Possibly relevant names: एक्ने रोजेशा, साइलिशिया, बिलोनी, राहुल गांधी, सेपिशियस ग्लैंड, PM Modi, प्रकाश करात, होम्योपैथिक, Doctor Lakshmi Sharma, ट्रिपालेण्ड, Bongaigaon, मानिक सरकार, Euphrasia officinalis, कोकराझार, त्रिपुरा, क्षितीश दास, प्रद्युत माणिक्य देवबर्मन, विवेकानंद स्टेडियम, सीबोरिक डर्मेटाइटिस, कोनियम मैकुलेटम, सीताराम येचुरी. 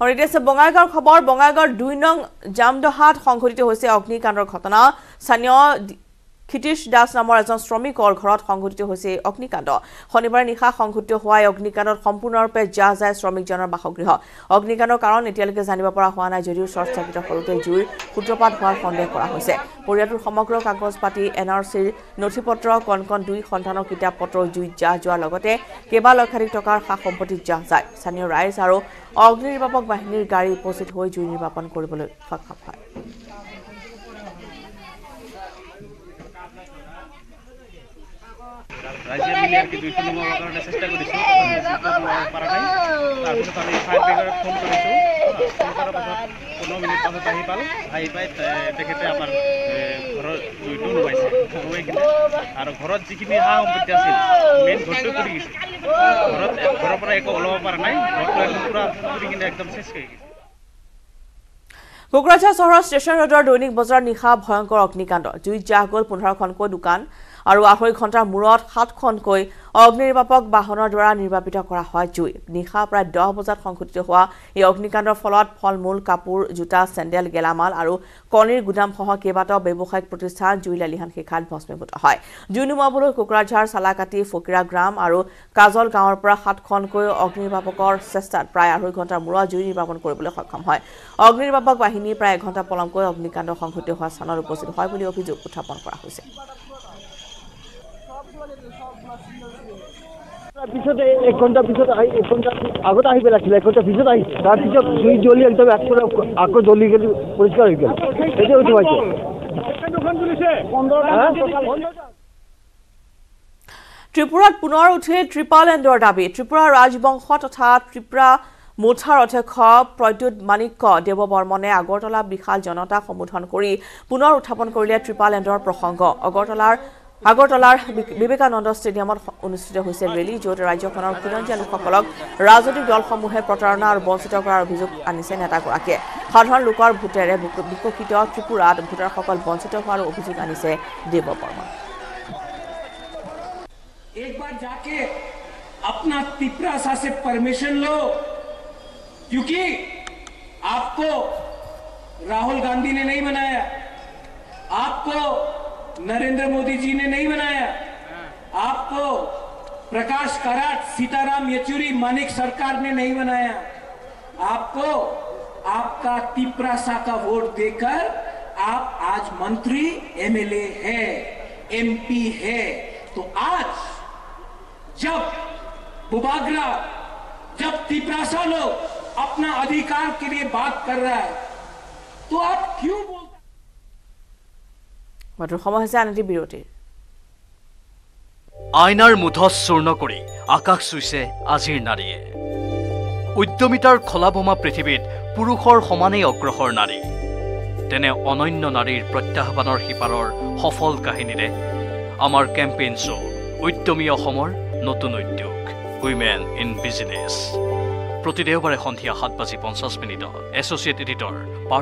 और बंगाईगांव खबर। बंगाईगांव ২ নং जामदहात संघटित अग्निकाण्डर घटना। स्थानीय क्षितीश दास नाমৰ এজন শ্ৰমিকৰ ঘৰত সংঘটিত হৈছে অগ্নিকাণ্ড। শনিবাৰে নিশা সংঘটিত হোৱা অগ্নিকাণ্ডত সম্পূৰ্ণৰূপে জ্বলা যায় শ্ৰমিকজনৰ বাসগৃহ। অগ্নিকাণ্ডৰ কাৰণ এতিয়ালৈকে জানিব পৰা হোৱা নাই যদিও চৰ্চিত ফলতে জুইৰ সূত্ৰপাত হোৱাৰ সন্দেহ কৰা হৈছে। পৰিয়ালটোৰ সমগ্ৰ কাগজ পাতি, এনআৰচিৰ নথিপত্ৰ, কণকণ 2 সন্তানৰ কিতাপ পত্ৰ জুইত জ্বলা যোৱাৰ লগতে কেবা লক্ষাধিক টকাৰ সা-সম্পত্তি জ্বলা যায়। স্থানীয় ৰাইজ আৰু অগ্নি নিৰ্বাপক বাহিনীৰ গাড়ী উপস্থিত হৈ জুই নিৰ্বাপন কৰিবলৈ সক্ষম হয়। राज्य मिलियर के 200 नम्बर वाकरने चेष्टा करिसु पारा নাই তাৰপিছত আমি ফায়ার ব্রিগেড ফোন কৰিছো। ফোন কৰাৰ পাছত 15 মিনিট পাছত আহি পাল। আহি পাই তেখেতে আমাৰ ঘৰৰ জুইটো লগাইছে আৰু ঘৰত যিখিনি হা সম্পত্তি আছিল মেন ঘৰটো পৰি গৈছে। ঘৰৰ পৰা একো ওলাব পাৰা নাই। ঘৰটো পুৰা পুৰি কিনে একদম শেষ হৈ গৈছে। कोकराझार शहर स्टेशन रोडर दैनिक बजार निशा भयंकर अग्निकाण्ड। जुईत जह गल 15 दुकान और आढ़ई घंटार मूरत 7 अग्निनिर्वापक वाहन द्वारा निर्वापित करा जुई। निशा प्राय 10 बजात संघटित हुआ यह अग्निकाण्डर फलत फल मूल, कपूर, जूता, सैंडल, गेलामाल और कणीर गोदामसह केबाटाओ व्यावसायिक प्रतिष्ठान जुई लालिहान शिखात भस्मीभूत है। जुई नुमाবলৈ कोकराझार, सालाकाटी, फकीरा ग्राम और काजल गाँवर पर 7 अग्निनिर्वापकर चेष्टा प्राय आढ़ई घंटार मूरत जुई निर्वापन কৰিবলৈ सक्षम है। अग्निनिर्वापक बाहिনী प्राय एघंटा पलमक अग्निकाण्ड संघटित हुआ स्थान उपस्थित है अभियोग उत्थापन পিছতে 1 ঘণ্টা পিছত আহি 1 ঘণ্টা আগত আহি পেলাইছিল। 1 ঘণ্টা পিছত আহিছে। তাৰপিছত জুই জ্বলি একদম একপৰা আকৌ জ্বলি গ'ল, পৰিষ্কাৰ হৈ গ'ল। এতিয়া উঠিছে দোকান জ্বলিছে। 15 ত্ৰিপুৰাত পুনৰ উঠে ট্ৰিপালেণ্ডৰ দাবী। ত্ৰিপুৰা ৰাজবংশ তথা ত্ৰিপুৰা मोर्चार अध्यक्ष प्रद्युत माणिक्य देवबर्मने আগরতলা विशाल जनता सम्बोधन কৰি পুনৰ উত্থাপন কৰিলে ট্ৰিপালেণ্ডৰ প্ৰসংগ। আগরतलार विवेकानंद स्टेडियम अनुष्ठित रैली जो राज्यखनर खिलंजीया लोकसभा राजनैतिक दलसमूहे प्रतारणा और वंचित करार अभियोग आनिছে नेतागराकीয়ে। साधारण लोकर भोटेरे विकसित त्रिपुरात भोटारসকল वंचित होवार अभियोग आनिছে देवबर्मन। एक बार जाके अपना त्रिपुरा से परमिशन लो, क्योंकि आपको राहुल गांधी ने नहीं बनाया, आपको नरेंद्र मोदी जी ने नहीं बनाया, आपको प्रकाश करात, सीताराम येचुरी, मानिक सरकार ने नहीं बनाया। आपको आपका तिपरासा का वोट देकर आप आज मंत्री, एमएलए है, एमपी है। तो आज जब बुबागरा, जब तिपरासा लोग अपना अधिकार के लिए बात कर रहा है तो आप क्यों बोल आईनार मुधस चूर्ण कर आकाश चुसे आजिर नारिये। उद्यमितार खलाभमा पृथिवीत पुरुषर समानेই अग्रसर नारी। तेने अनन्य नारीर प्रत्याह्वाনৰ हिपाৰৰ सफल কাহিনীৰে আমাৰ কেম্পেইন শো উদ্যমী অসমৰ নতুন উদ্যোগ উইমেন ইন বিজনেস। প্রতি দেওবাৰে সন্ধিয়া 7:50 মিনিটত এছ'চিয়েট এডিটৰ।